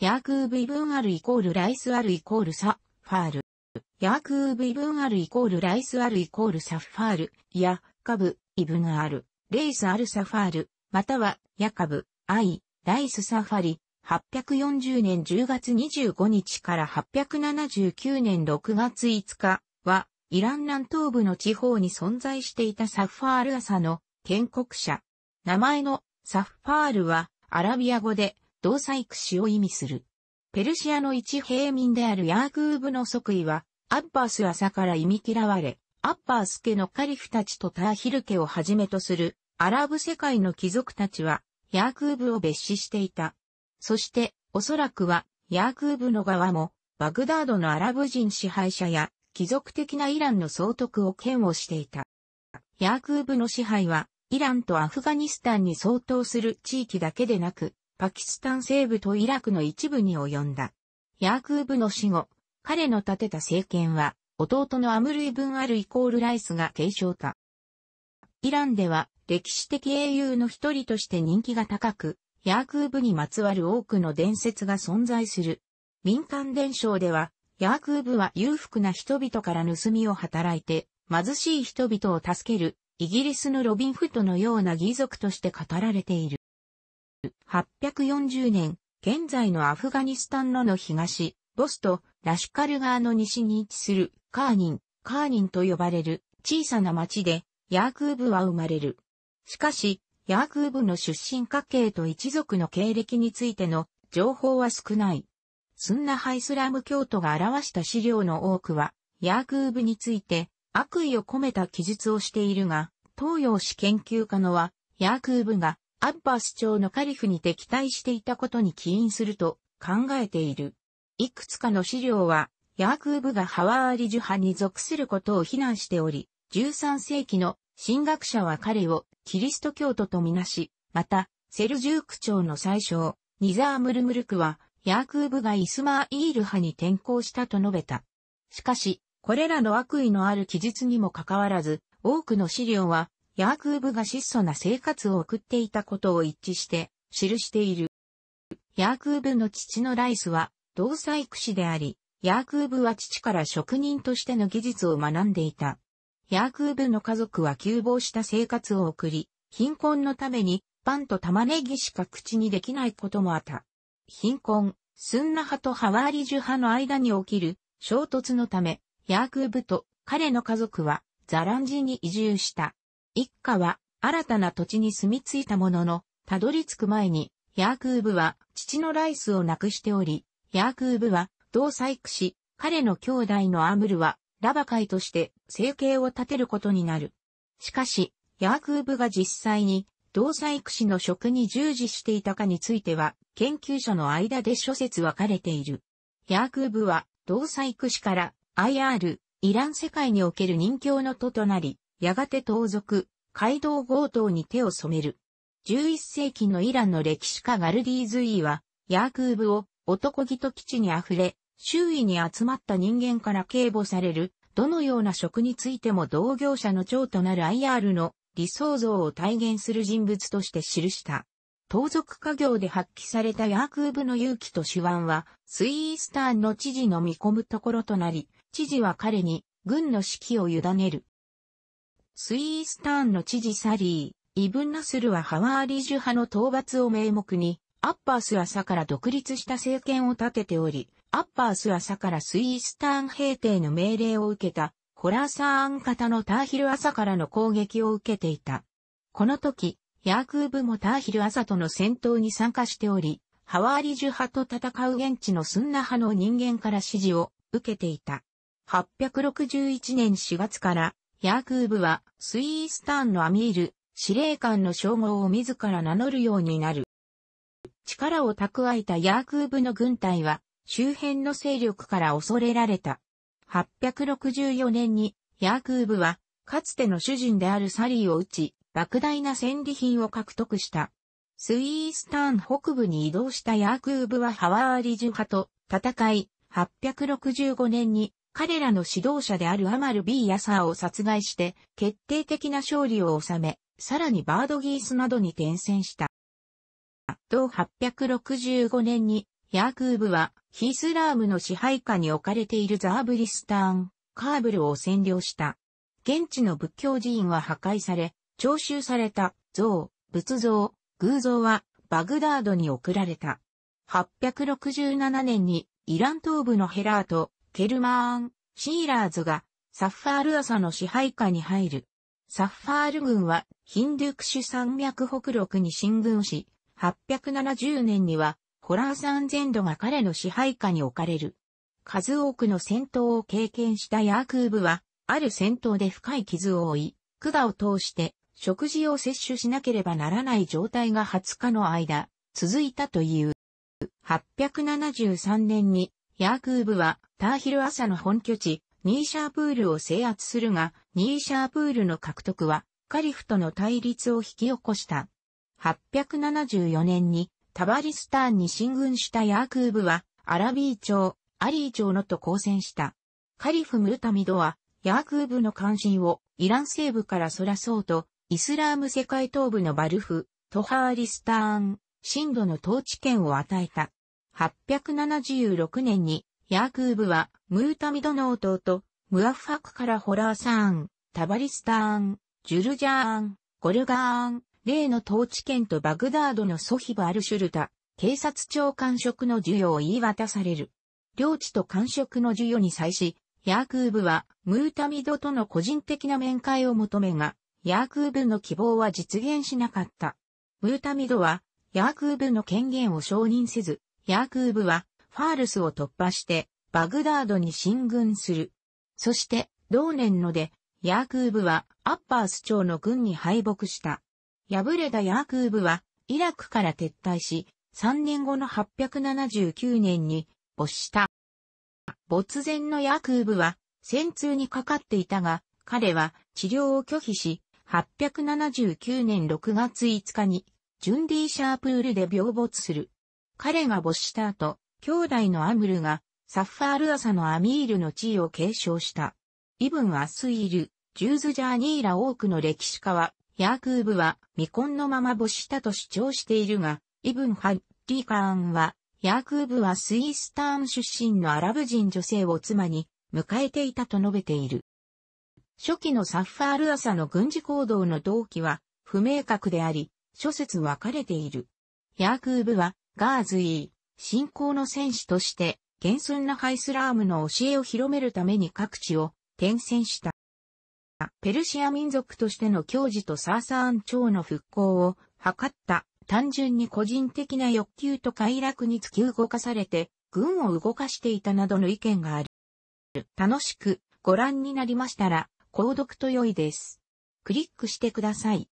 ヤークー V 分 R イコールライス R イコールサファール。ヤークー V 分 R イコールライス R イコールサファール。ヤカブ、イブン R、レイス R サファール、またはヤカブ、I、ライスサファリ。840年10月25日から879年6月5日は、イラン南東部の地方に存在していたサファール朝の建国者。名前のサファールはアラビア語で動細工師を意味する。ペルシアの一平民であるヤークーブの即位は、アッバース朝から忌み嫌われ、アッバース家のカリフたちとターヒル家をはじめとするアラブ世界の貴族たちは、ヤークーブを蔑視していた。そして、おそらくは、ヤークーブの側も、バグダードのアラブ人支配者や、貴族的なイランの総督を嫌悪していた。ヤークーブの支配は、イランとアフガニスタンに相当する地域だけでなく、パキスタン西部とイラクの一部に及んだ。ヤークーブの死後、彼の立てた政権は、弟のアムルイブンアルイコールライスが継承した。イランでは、歴史的英雄の一人として人気が高く、ヤークーブにまつわる多くの伝説が存在する。民間伝承では、ヤークーブは裕福な人々から盗みを働いて、貧しい人々を助ける、イギリスのロビンフッドのような義賊として語られている。840年、現在のアフガニスタンの東、ボスとラシュカルガーの西に位置するカーニンと呼ばれる小さな町で、ヤークーブは生まれる。しかし、ヤークーブの出身家系と一族の経歴についての情報は少ない。スンナ派イスラム教徒が表した資料の多くは、ヤークーブについて悪意を込めた記述をしているが、東洋史研究家のは、ヤークーブがアッバース朝のカリフに敵対していたことに起因すると考えている。いくつかの資料は、ヤークーブがハワーリジュ派に属することを非難しており、13世紀の神学者は彼をキリスト教徒とみなし、また、セルジューク朝の宰相、ニザームルムルクは、ヤークーブがイスマーイール派に転向したと述べた。しかし、これらの悪意のある記述にもかかわらず、多くの資料は、ヤークーブが質素な生活を送っていたことを一致して、記している。ヤークーブの父のライスは、動細工師であり、ヤークーブは父から職人としての技術を学んでいた。ヤークーブの家族は窮乏した生活を送り、貧困のためにパンと玉ねぎしか口にできないこともあった。貧困、スンナ派とハワーリジュ派の間に起きる衝突のため、ヤークーブと彼の家族はザランジに移住した。一家は新たな土地に住み着いたものの、たどり着く前に、ヤークーブは父のライスを亡くしており、ヤークーブは同細工し、彼の兄弟のアムルはラバカイとして生計を立てることになる。しかし、ヤークーブが実際に動細工師の職に従事していたかについては、研究者の間で諸説分かれている。ヤークーブは動細工師から IR、イラン世界における任侠の徒となり、やがて盗賊、街道強盗に手を染める。11世紀のイランの歴史家ガルディーズイーは、ヤークーブを男気と基地に溢れ、周囲に集まった人間から警護される、どのような職についても同業者の長となる IR の理想像を体現する人物として記した。盗賊家業で発揮されたヤークーブの勇気と手腕は、スイースターンの知事の見込むところとなり、知事は彼に軍の指揮を委ねる。スイースターンの知事サリー、イブンナスルはハワーリジュ派の討伐を名目に、アッバース朝から独立した政権を立てており、アッバース朝からスイースターン平定の命令を受けた、ホラーサーン方のターヒル朝からの攻撃を受けていた。この時、ヤークーブもターヒル朝との戦闘に参加しており、ハワーリジュ派と戦う現地のスンナ派の人間から支持を受けていた。861年4月から、ヤークーブはスイースターンのアミール、司令官の称号を自ら名乗るようになる。力を蓄えたヤークーブの軍隊は、周辺の勢力から恐れられた。864年に、ヤークーブは、かつての主人であるサリーを討ち、莫大な戦利品を獲得した。スイースターン北部に移動したヤークーブはハワーリジュ派と戦い、865年に、彼らの指導者であるアマル・ビー・ヤサーを殺害して、決定的な勝利を収め、さらにバードギースなどに転戦した。同865年に、ヤークーブはヒースラームの支配下に置かれているザーブリスターン、カーブルを占領した。現地の仏教寺院は破壊され、徴収された像、仏像、偶像はバグダードに送られた。867年にイラン東部のヘラート、ケルマーン、シーラーズがサッファール朝の支配下に入る。サッファール軍はヒンドゥークシュ山脈北麓に進軍し、870年にはホラーサン全土が彼の支配下に置かれる。数多くの戦闘を経験したヤークーブは、ある戦闘で深い傷を負い、管を通して食事を摂取しなければならない状態が20日の間、続いたという。873年に、ヤークーブはターヒル朝の本拠地、ニーシャープールを制圧するが、ニーシャープールの獲得は、カリフとの対立を引き起こした。874年に、タバリスターンに進軍したヤークーブは、アラビー朝、アリー朝のと交戦した。カリフ・ムルタミドは、ヤークーブの関心をイラン西部からそらそうと、イスラーム世界東部のバルフ、トハーリスターン、シンドの統治権を与えた。876年に、ヤークーブは、ムルタミドの弟、ムアッファクからホラーサーン、タバリスターン、ジュルジャーン、ゴルガーン、例の統治権とバグダードのソヒブ・アルシュルタ、警察長官職の授与を言い渡される。領地と官職の授与に際し、ヤークーブは、ムータミドとの個人的な面会を求めが、ヤークーブの希望は実現しなかった。ムータミドは、ヤークーブの権限を承認せず、ヤークーブは、ファールスを突破して、バグダードに進軍する。そして、同年ので、ヤークーブは、アッバース朝の軍に敗北した。敗れたヤークーブは、イラクから撤退し、3年後の879年に、没した。没前のヤークーブは、戦痛にかかっていたが、彼は治療を拒否し、879年6月5日に、ジュンディーシャープールで病没する。彼が没した後、兄弟のアムルが、サッファール朝のアミールの地位を継承した。イブン・アスイル、ジューズ・ジャーニーら多くの歴史家は、ヤークーブは未婚のまま没したと主張しているが、イブン・ハッリカーンは、ヤークーブはスイスターン出身のアラブ人女性を妻に迎えていたと述べている。初期のサッファール朝の軍事行動の動機は不明確であり、諸説分かれている。ヤークーブはガーズイー、信仰の戦士として、厳寸なハイスラームの教えを広めるために各地を転戦した。ペルシア民族としての矜持とサーサーン朝の復興を図った単純に個人的な欲求と快楽に突き動かされて軍を動かしていたなどの意見がある。楽しくご覧になりましたら購読と良いです。クリックしてください。